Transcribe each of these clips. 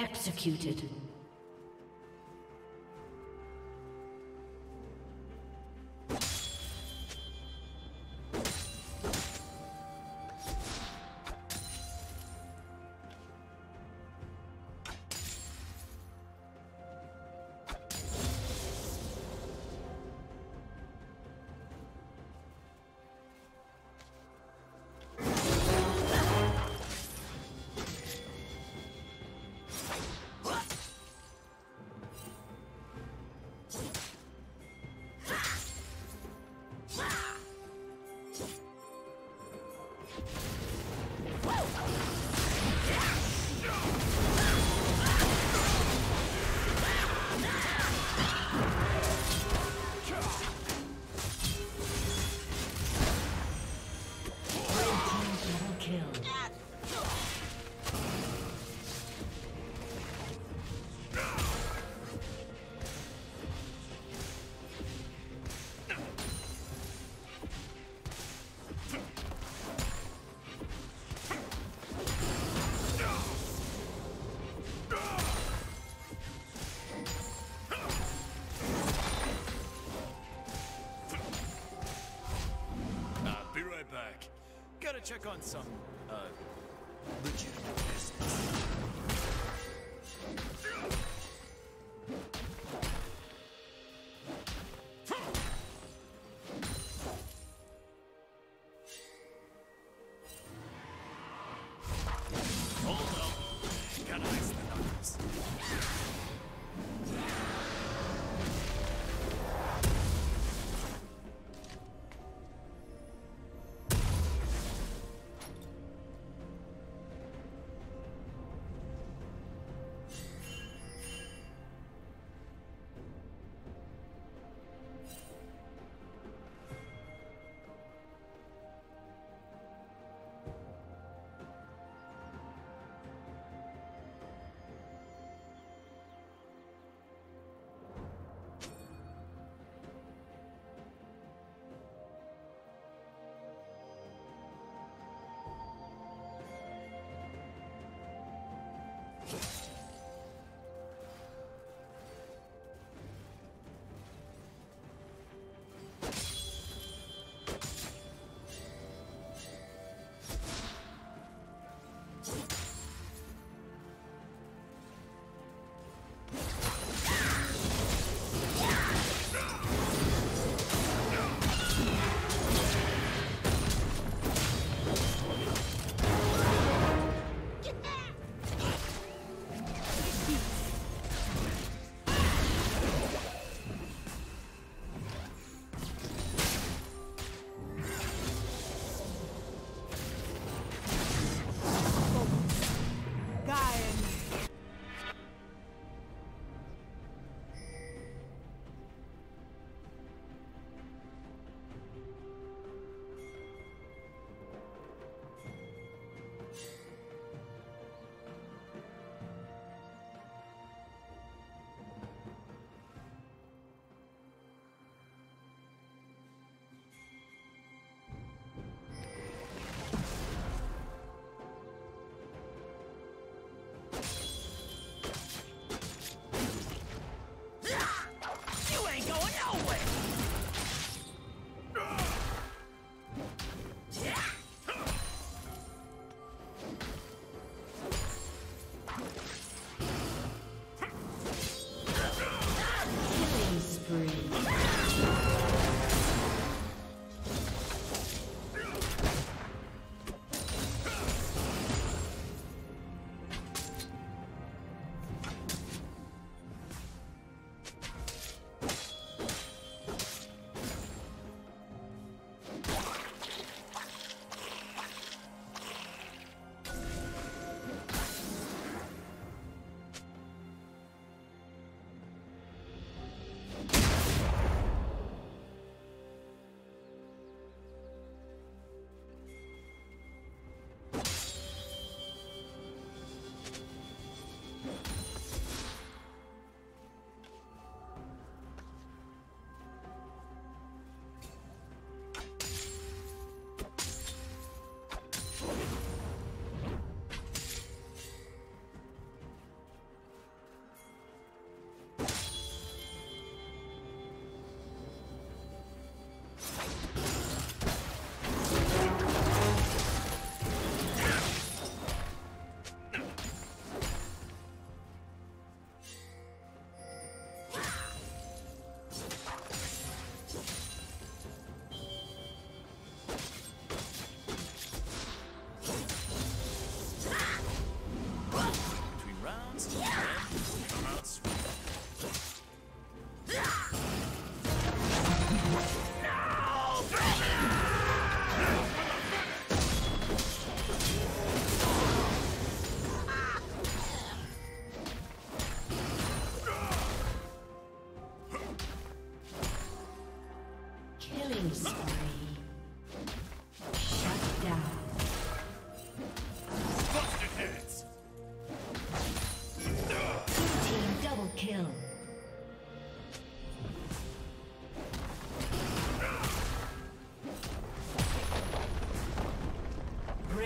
Executed. Gotta check on some, legitimate business.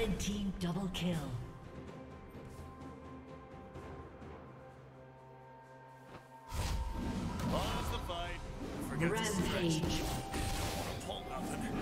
Red team double kill. Pause the fight. Forget rampage. Pull nothing.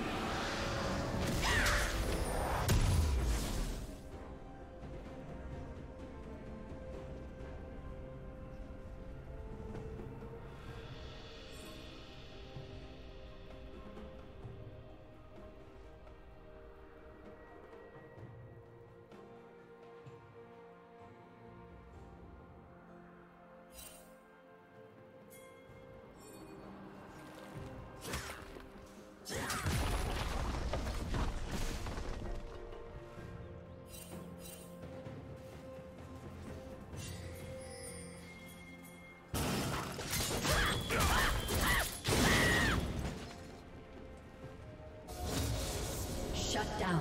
Shut down.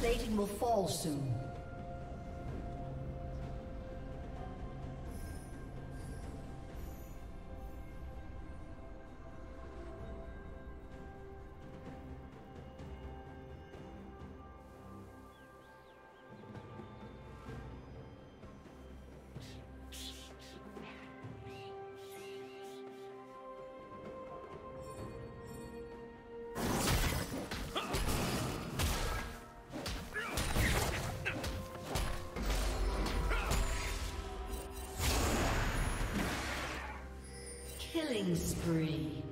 Plating will fall soon. Killing spree.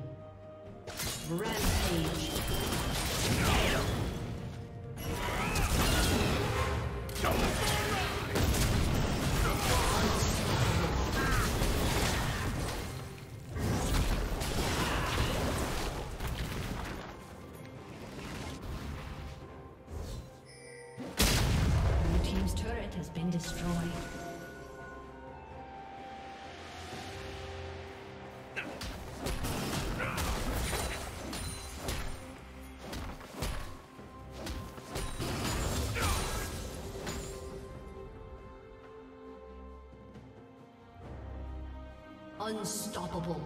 Rampage. destroyed. Unstoppable.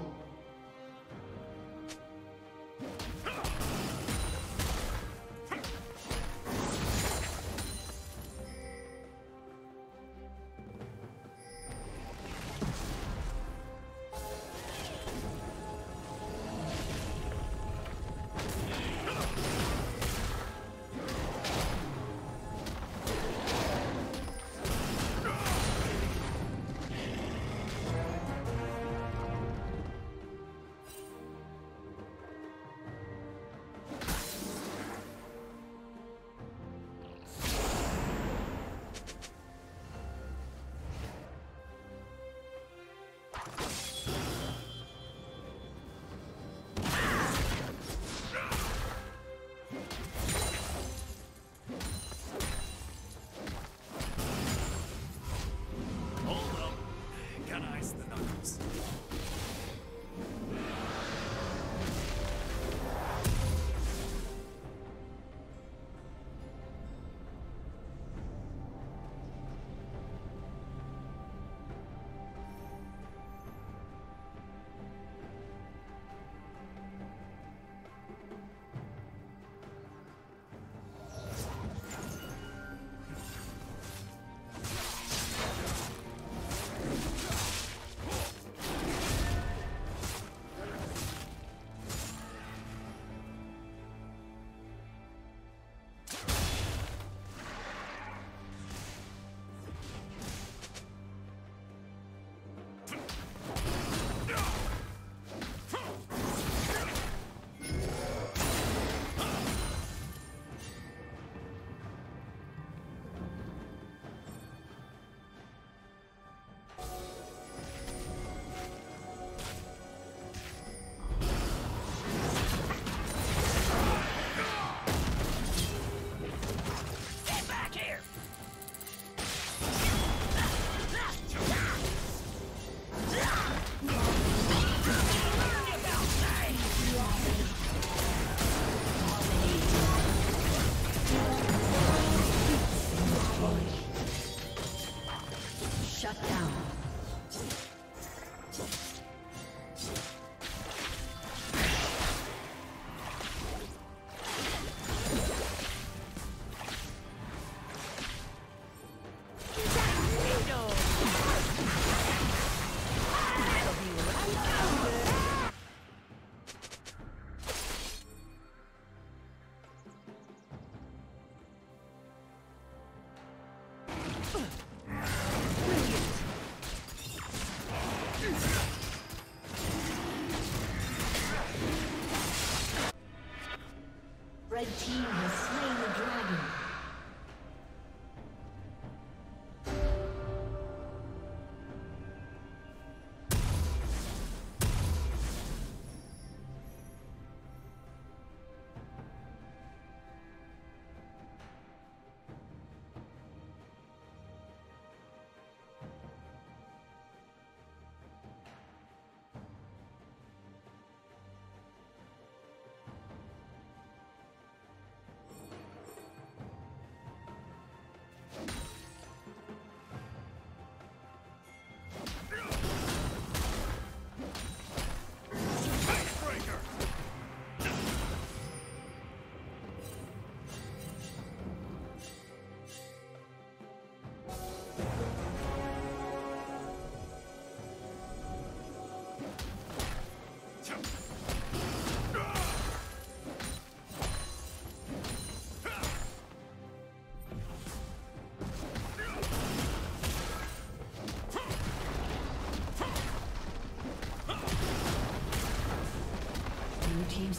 The team has slain the dragon. Team's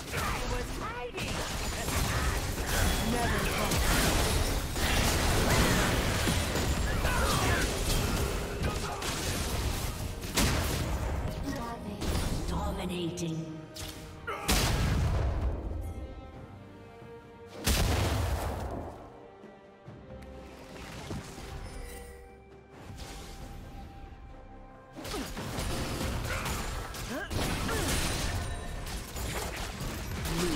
I was hiding. Never. Team has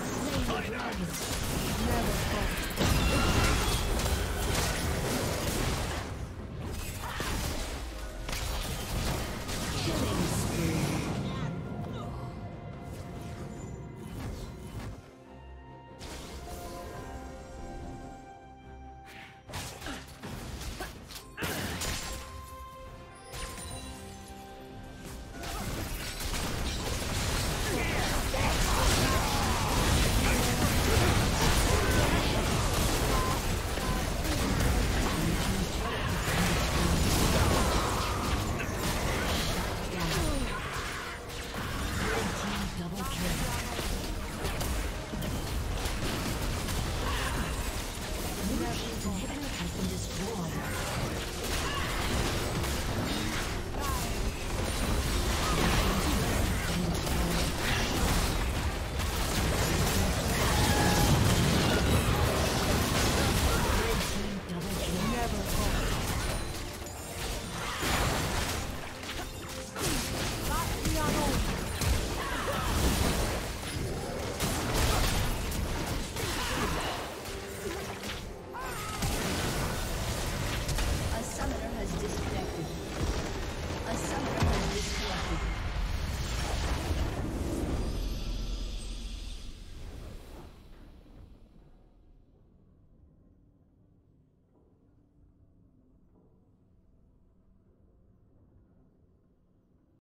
slain the target. Never fought.